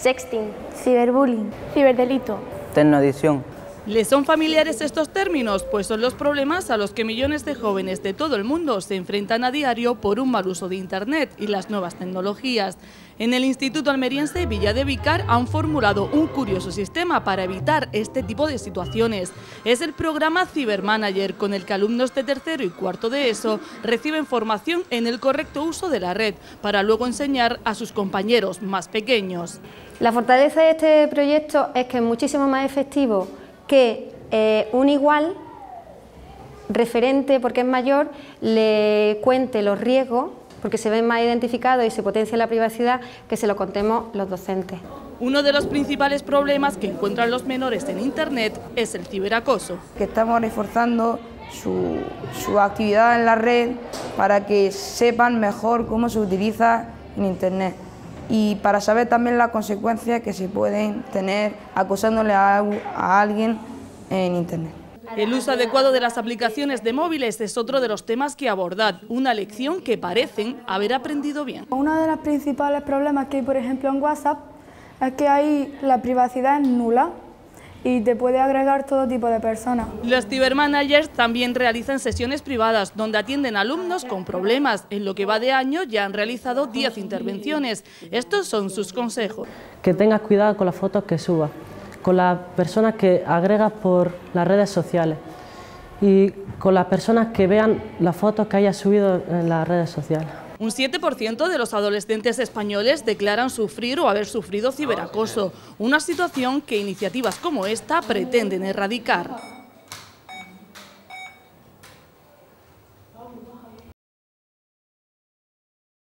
Sexting. Ciberbullying. Ciberdelito. Tecnoadicción. ¿Les son familiares estos términos? Pues son los problemas a los que millones de jóvenes de todo el mundo se enfrentan a diario por un mal uso de Internet y las nuevas tecnologías. En el Instituto Almeriense Villa de Vícar han formulado un curioso sistema para evitar este tipo de situaciones. Es el programa Cibermanager, con el que alumnos de tercero y cuarto de ESO reciben formación en el correcto uso de la red, para luego enseñar a sus compañeros más pequeños. La fortaleza de este proyecto es que es muchísimo más efectivo que un igual referente, porque es mayor, le cuente los riesgos, porque se ven más identificados y se potencia la privacidad, que se lo contemos los docentes. Uno de los principales problemas que encuentran los menores en Internet es el ciberacoso. Que estamos reforzando su actividad en la red para que sepan mejor cómo se utiliza en Internet. Y para saber también las consecuencias que se pueden tener acosándole a alguien en Internet. El uso adecuado de las aplicaciones de móviles es otro de los temas que abordad, una lección que parecen haber aprendido bien. Uno de los principales problemas que hay, por ejemplo, en WhatsApp, es que hay la privacidad nula y te puede agregar todo tipo de personas. Los cibermanagers también realizan sesiones privadas donde atienden alumnos con problemas. En lo que va de año ya han realizado 10 intervenciones. Estos son sus consejos. Que tengas cuidado con las fotos que subas, con las personas que agregas por las redes sociales y con las personas que vean las fotos que hayas subido en las redes sociales. Un 7% de los adolescentes españoles declaran sufrir o haber sufrido ciberacoso, una situación que iniciativas como esta pretenden erradicar.